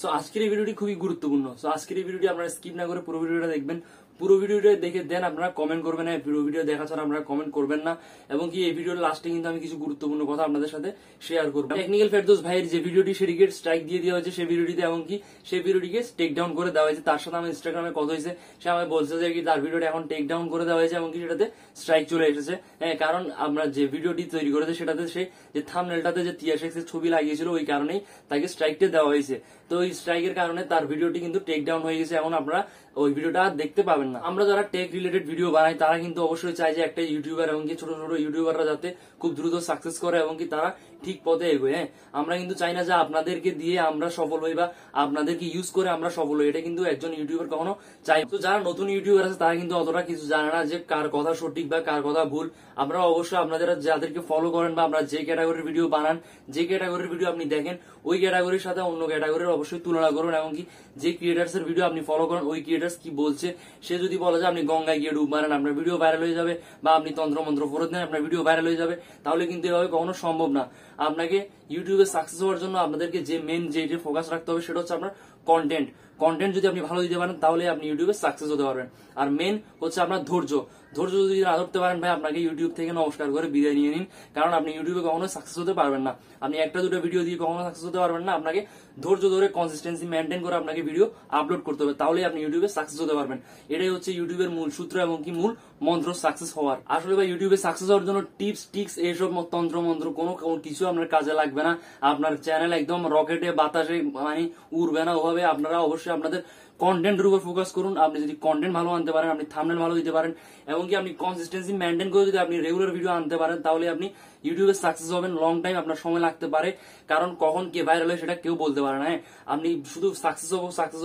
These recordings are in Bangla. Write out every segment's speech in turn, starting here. सो आजकेर এই ভিডিওটি খুবই গুরুত্বপূর্ণ। সো আজকের এই ভিডিওটি আপনারা স্কিপ না করে পুরো ভিডিওটা দেখবেন। পুরো ভিডিওটা দেখে দেন আপনারা কমেন্ট করবেন না, পুরো ভিডিও দেখা ছাড়া আপনারা কমেন্ট করবেন না। এবং কি এই ভিডিওর লাস্টে কিন্তু আমি কিছু গুরুত্বপূর্ণ কথা আপনাদের সাথে শেয়ার করব। টেকনিক্যাল ফেরদৌস ভাইয়ের যে ভিডিওটি সেটিকে স্ট্রাইক দিয়ে দেওয়া হয়েছে, সেই ভিডিওটিতে এবং কি সেই ভিডিওটিকে টেক ডাউন করে দেওয়া হয়েছে। তার সাথে আমার ইনস্টাগ্রামে কথা হয়েছে, সে আমাকে বলছে যে কি তার ভিডিওটা এখন টেক ডাউন করে দেওয়া হয়েছে এবং কি সেটাতে স্ট্রাইক চলে এসেছে। হ্যাঁ, কারণ আমরা যে ভিডিওটি তৈরি করেছে সেটাতে সে যে থাম্বনেলটাতে যে টিএসএক্স এর ছবি লাগিয়েছিল ওই কারণেই তাকে স্ট্রাইকটা দেওয়া হয়েছে। তো ওই স্ট্রাইকের কারণে তার ভিডিওটি কিন্তু টেক ডাউন হয়ে গেছে, এখন আপনারা ওই ভিডিওটা দেখতে পাবেন না। আমরা যারা টেক রিলেটেড ভিডিও বানাই তারা কিন্তু অবশ্যই চাই যে একটা ইউটিউবার এবং ছোট ছোট ইউটিউবাররা যাতে খুব দ্রুত সাকসেস করে এবং কি তারা ঠিক পথে এগোয়। হ্যাঁ, আমরা কিন্তু চাই না যে আপনাদেরকে দিয়ে আমরা সফল হই বা আপনাদেরকে ইউজ করে আমরা সফল হই, এটা কিন্তু একজন ইউটিউবার কখনো চাই। তো যারা নতুন ইউটিউবার আছে তারা কিন্তু অতটা কিছু জানে না যে কার কথা সঠিক বা কার কথা ভুল। আপনারা অবশ্যই আপনাদের যাদেরকে ফলো করেন বা আপনারা যে ক্যাটাগরির ভিডিও বানান, যে ক্যাটাগরির ভিডিও আপনি দেখেন ওই ক্যাটাগরির সাথে অন্য ক্যাটাগরির অবশ্যই তুলনা করুন। এমনকি যে ক্রিয়েটার্স এর ভিডিও আপনি ফলো করেন ওই ক্রিয়েটার্স কি বলছে, সে যদি বলে যে আপনি গঙ্গায় গিয়ে ডুব মারেন আপনার ভিডিও ভাইরাল হয়ে যাবে বা আপনি তন্ত্রমন্ত্র ফরত নেন আপনার ভিডিও ভাইরাল হয়ে যাবে, তাহলে কিন্তু এভাবে কখনো সম্ভব না। আপনাকে ইউটিউবে সাকসেস হওয়ার জন্য আপনাদেরকে যে মেন যেটা ফোকাস রাখতে হবে সেটা হচ্ছে আপনার কন্টেন্ট। কন্টেন্ট যদি আপনি ভালো দিতে পারেন তাহলে আপনি ইউটিউবে সাকসেস হতে পারবেন। আর মেন হচ্ছে আপনার ধৈর্য। ধৈর্য যদি না ধরতে পারেন ভাই, আপনাকে ইউটিউব থেকে নমস্কার করে বিদায় নিয়ে নিন, কারণ আপনি ইউটিউবে কখনো সাকসেস হতে পারবেন না। আপনি একটা দুটো ভিডিও দিয়ে কখনো সাকসেস হতে পারবেন না। আপনাকে ধৈর্য ধরে কনসিস্টেন্সি মেনটেন করে আপনাকে ভিডিও আপলোড করতে হবে, তাহলে আপনি ইউটিউবে সাকসেস হতে পারবেন। এটাই হচ্ছে ইউটিউবের মূল সূত্র এবং কি মূল মন্ত্র সাকসেস হওয়ার। আসলে ভাই ইউটিউবে সাকসেস হওয়ার জন্য টিপস টিক্স এইসব তন্ত্র মন্ত্র কোনো কিছু আপনার কাজে লাগবে না। আপনার চ্যানেল একদম রকেটে বাতাসে মানে উড়বে না ওভাবে। আপনারা অবশ্যই আপনাদের কন্টেন্টের উপর ফোকাস করুন। আপনি যদি কন্টেন্ট ভালো আনতে পারেন, আপনি থাম্বনেল ভালো দিতে পারেন এবং কি আপনি কনসিস্টেন্সি মেনটেন করে যদি আপনি রেগুলার ভিডিও আনতে পারেন তাহলে আপনি ইউটিউবে সাকসেস হবেন। লং টাইম আপনার সময় লাগতে পারে, কারণ কখন কে ভাইরাল হয় সেটা কেউ বলতে পারে না। আপনি শুধু সাকসেস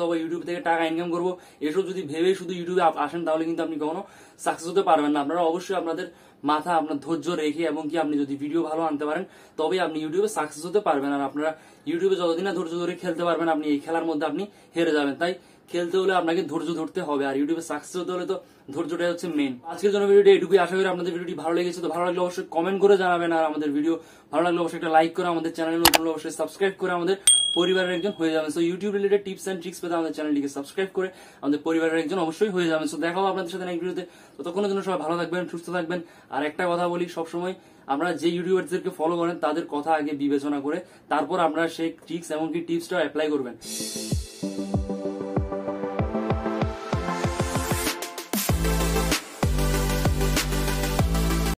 হবো ইউটিউব থেকে টাকা ইনকাম করবো এসব যদি ভেবে শুধু ইউটিউবে আসেন তাহলে কিন্তু আপনি কখনো সাকসেস হতে পারবেন না। আপনারা অবশ্যই আপনাদের মাথা আপনার ধৈর্য রেখে এবং কি আপনি যদি ভিডিও ভালো আনতে পারেন তবে আপনি ইউটিউবে সাকসেস হতে পারবেন। আর আপনারা ইউটিউবে যতদিন না ধৈর্য ধরে খেলতে পারবেন আপনি এই খেলার মধ্যে আপনি হেরে যাবেন। তাই খেলতে হলে আপনাকে ধৈর্য ধরতে হবে, আর ইউটিউবে সাকসেস হতে হলে তো ধৈর্যটাই হচ্ছে মেন। আজকের জন্য ভিডিওটা এটুকুই। আশা করি আপনাদের ভিডিওটি ভালো লেগেছে। তো ভালো লাগলে অবশ্যই কমেন্ট করে জানাবেন, আর আমাদের ভিডিও ভালো লাগলে অবশ্যই একটা লাইক করে আমাদের চ্যানেল নতুন অবশ্যই সাবস্ক্রাইব করে আমাদের পরিবারের একজন হয়ে যাবেন। So YouTube related tips and tricks পেতে আমাদের চ্যানেলটিকে সাবস্ক্রাইব করে আমাদের পরিবারের একজন অবশ্যই হয়ে যাবেন। সো দেখা হবে আপনাদের সাথে নেক্সট ভিডিওতে। ততক্ষণের জন্য সবাই ভালো থাকবেন, সুস্থ থাকবেন। আর একটা কথা বলি, সবসময় আপনারা যে ইউটিউবারদেরকে ফলো করেন তাদের কথা আগে বিবেচনা করে তারপর আপনারা সেই ট্রিক্স এমনকি টিপসটা অ্যাপ্লাই করবেন।